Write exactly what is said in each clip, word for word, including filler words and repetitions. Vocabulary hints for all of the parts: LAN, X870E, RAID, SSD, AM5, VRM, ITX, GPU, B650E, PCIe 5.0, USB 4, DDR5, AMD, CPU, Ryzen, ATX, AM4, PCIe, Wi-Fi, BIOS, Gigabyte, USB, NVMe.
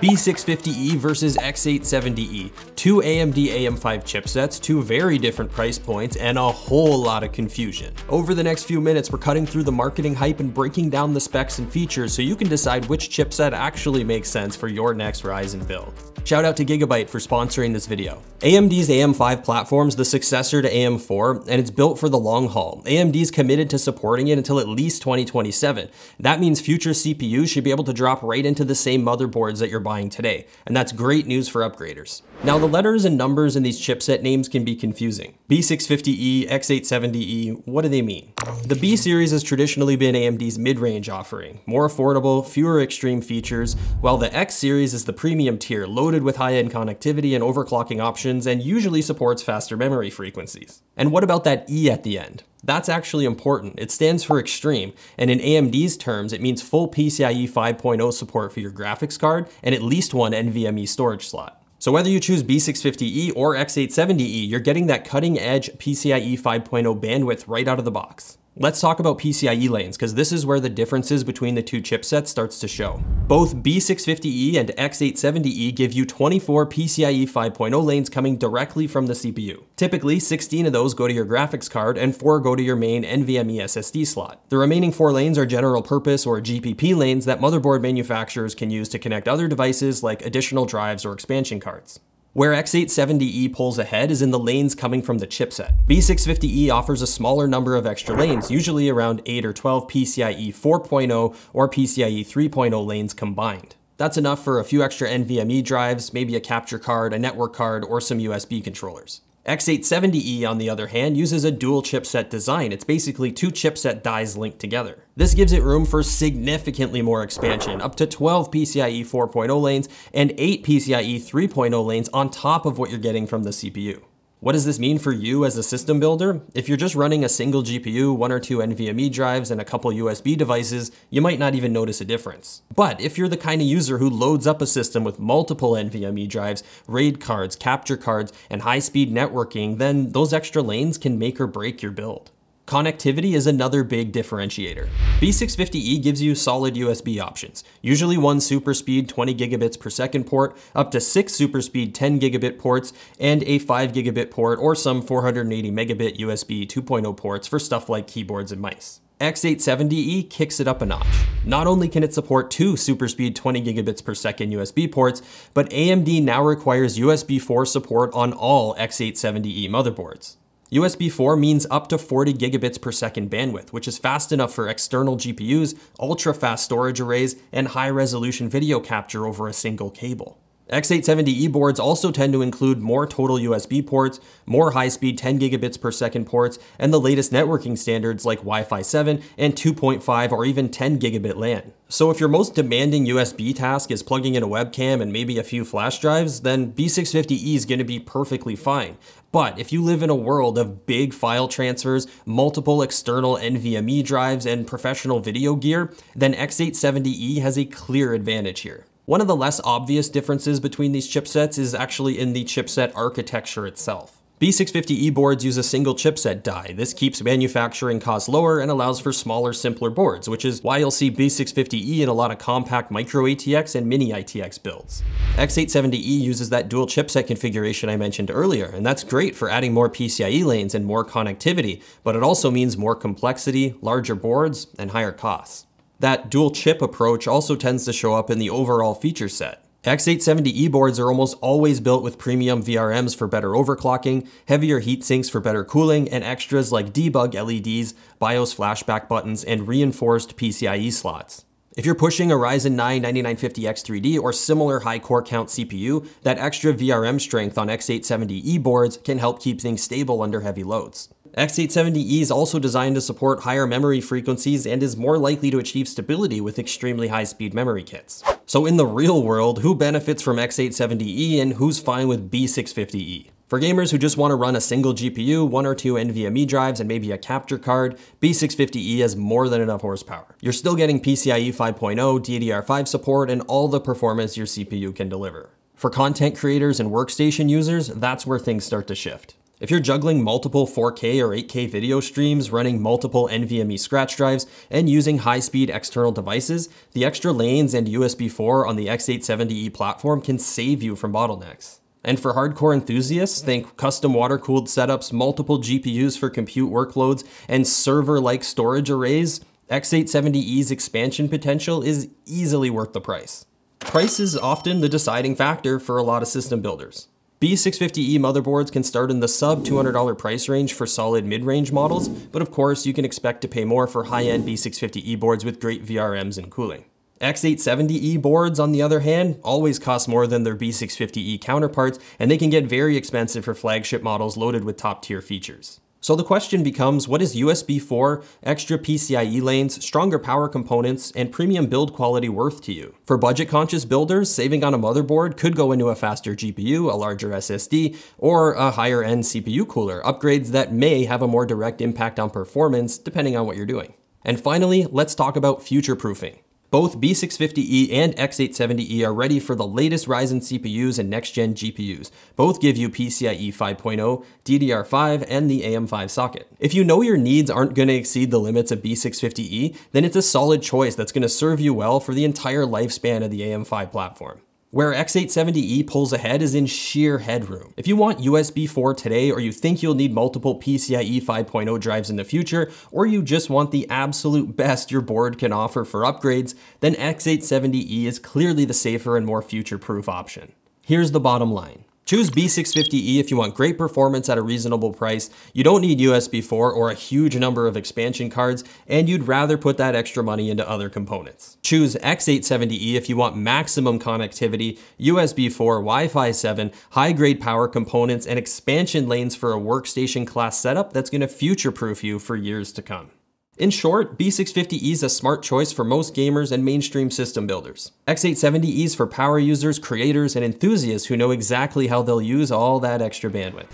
B six fifty E versus X eight seventy E, two A M D A M five chipsets, two very different price points, and a whole lot of confusion. Over the next few minutes, we're cutting through the marketing hype and breaking down the specs and features so you can decide which chipset actually makes sense for your next Ryzen build. Shout out to Gigabyte for sponsoring this video. A M D's A M five platform's the successor to A M four, and it's built for the long haul. A M D's committed to supporting it until at least twenty twenty-seven. That means future C P Us should be able to drop right into the same motherboards that you're buying today, and that's great news for upgraders. Now, the letters and numbers in these chipset names can be confusing. B six fifty E, X eight seventy E, what do they mean? The B series has traditionally been A M D's mid-range offering, more affordable, fewer extreme features, while the X series is the premium tier, loaded with high-end connectivity and overclocking options, and usually supports faster memory frequencies. And what about that E at the end? That's actually important. It stands for extreme, and in A M D's terms, it means full P C I E five point oh support for your graphics card and at least one N V M e storage slot. So whether you choose B six fifty E or X eight seventy E, you're getting that cutting-edge P C I E five point oh bandwidth right out of the box. Let's talk about P C I E lanes, because this is where the differences between the two chipsets starts to show. Both B six fifty E and X eight seventy E give you twenty-four P C I E five point oh lanes coming directly from the C P U. Typically, sixteen of those go to your graphics card and four go to your main N V M e S S D slot. The remaining four lanes are general purpose or G P P lanes that motherboard manufacturers can use to connect other devices like additional drives or expansion cards. Where X eight seventy E pulls ahead is in the lanes coming from the chipset. B six fifty E offers a smaller number of extra lanes, usually around eight or twelve P C I E four point oh or P C I E three point oh lanes combined. That's enough for a few extra N V M e drives, maybe a capture card, a network card, or some U S B controllers. X eight seventy E, on the other hand, uses a dual chipset design. It's basically two chipset dies linked together. This gives it room for significantly more expansion, up to twelve P C I E four point oh lanes and eight P C I E three point oh lanes on top of what you're getting from the C P U. What does this mean for you as a system builder? If you're just running a single G P U, one or two N V M e drives, and a couple U S B devices, you might not even notice a difference. But if you're the kind of user who loads up a system with multiple N V M e drives, RAID cards, capture cards, and high-speed networking, then those extra lanes can make or break your build. Connectivity is another big differentiator. B six fifty E gives you solid U S B options, usually one super speed twenty gigabits per second port, up to six super speed ten gigabit ports, and a five gigabit port or some four hundred eighty megabit U S B two point oh ports for stuff like keyboards and mice. X eight seventy E kicks it up a notch. Not only can it support two super speed twenty gigabits per second U S B ports, but A M D now requires U S B four support on all X eight seventy E motherboards. U S B four means up to forty gigabits per second bandwidth, which is fast enough for external G P Us, ultra-fast storage arrays, and high-resolution video capture over a single cable. X eight seventy E boards also tend to include more total U S B ports, more high-speed ten gigabits per second ports, and the latest networking standards like Wi-Fi seven and two point five or even ten gigabit LAN. So if your most demanding U S B task is plugging in a webcam and maybe a few flash drives, then B six fifty E is going to be perfectly fine. But if you live in a world of big file transfers, multiple external N V M e drives, and professional video gear, then X eight seventy E has a clear advantage here. One of the less obvious differences between these chipsets is actually in the chipset architecture itself. B six fifty E boards use a single chipset die. This keeps manufacturing costs lower and allows for smaller, simpler boards, which is why you'll see B six fifty E in a lot of compact micro A T X and mini I T X builds. X eight seventy E uses that dual chipset configuration I mentioned earlier, and that's great for adding more P C I E lanes and more connectivity, but it also means more complexity, larger boards, and higher costs. That dual chip approach also tends to show up in the overall feature set. X eight seventy E boards are almost always built with premium V R Ms for better overclocking, heavier heat sinks for better cooling, and extras like debug L E Ds, BIOS flashback buttons, and reinforced P C I E slots. If you're pushing a Ryzen nine ninety-nine fifty X three D or similar high core count C P U, that extra V R M strength on X eight seventy E boards can help keep things stable under heavy loads. X eight seventy E is also designed to support higher memory frequencies and is more likely to achieve stability with extremely high-speed memory kits. So in the real world, who benefits from X eight seventy E and who's fine with B six fifty E? For gamers who just want to run a single G P U, one or two N V M e drives, and maybe a capture card, B six fifty E has more than enough horsepower. You're still getting P C I E five point oh, D D R five support, and all the performance your C P U can deliver. For content creators and workstation users, that's where things start to shift. If you're juggling multiple four K or eight K video streams, running multiple N V M E scratch drives, and using high-speed external devices, the extra lanes and U S B four on the X eight seventy E platform can save you from bottlenecks. And for hardcore enthusiasts, think custom water-cooled setups, multiple G P Us for compute workloads, and server-like storage arrays, X eight seventy E's expansion potential is easily worth the price. Price is often the deciding factor for a lot of system builders. B six fifty E motherboards can start in the sub two hundred dollar price range for solid mid-range models, but of course you can expect to pay more for high-end B six fifty E boards with great V R Ms and cooling. X eight seventy E boards, on the other hand, always cost more than their B six fifty E counterparts, and they can get very expensive for flagship models loaded with top-tier features. So the question becomes, what is U S B four, extra P C I E lanes, stronger power components, and premium build quality worth to you? For budget-conscious builders, saving on a motherboard could go into a faster G P U, a larger S S D, or a higher-end C P U cooler, upgrades that may have a more direct impact on performance, depending on what you're doing. And finally, let's talk about future-proofing. Both B six fifty E and X eight seventy E are ready for the latest Ryzen C P Us and next-gen G P Us. Both give you P C I E five point oh, D D R five, and the A M five socket. If you know your needs aren't going to exceed the limits of B six fifty E, then it's a solid choice that's going to serve you well for the entire lifespan of the A M five platform. Where X eight seventy E pulls ahead is in sheer headroom. If you want U S B four today, or you think you'll need multiple P C I E five point oh drives in the future, or you just want the absolute best your board can offer for upgrades, then X eight seventy E is clearly the safer and more future-proof option. Here's the bottom line. Choose B six fifty E if you want great performance at a reasonable price, you don't need U S B four or a huge number of expansion cards, and you'd rather put that extra money into other components. Choose X eight seventy E if you want maximum connectivity, U S B four, Wi-Fi seven, high-grade power components, and expansion lanes for a workstation-class setup that's going to future-proof you for years to come. In short, B six fifty E is a smart choice for most gamers and mainstream system builders. X eight seventy E is for power users, creators, and enthusiasts who know exactly how they'll use all that extra bandwidth.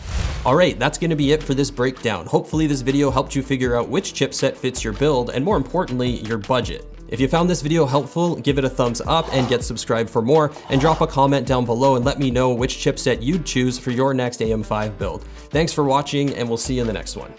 All right, that's going to be it for this breakdown. Hopefully this video helped you figure out which chipset fits your build and, more importantly, your budget. If you found this video helpful, give it a thumbs up and get subscribed for more, and drop a comment down below and let me know which chipset you'd choose for your next A M five build. Thanks for watching, and we'll see you in the next one.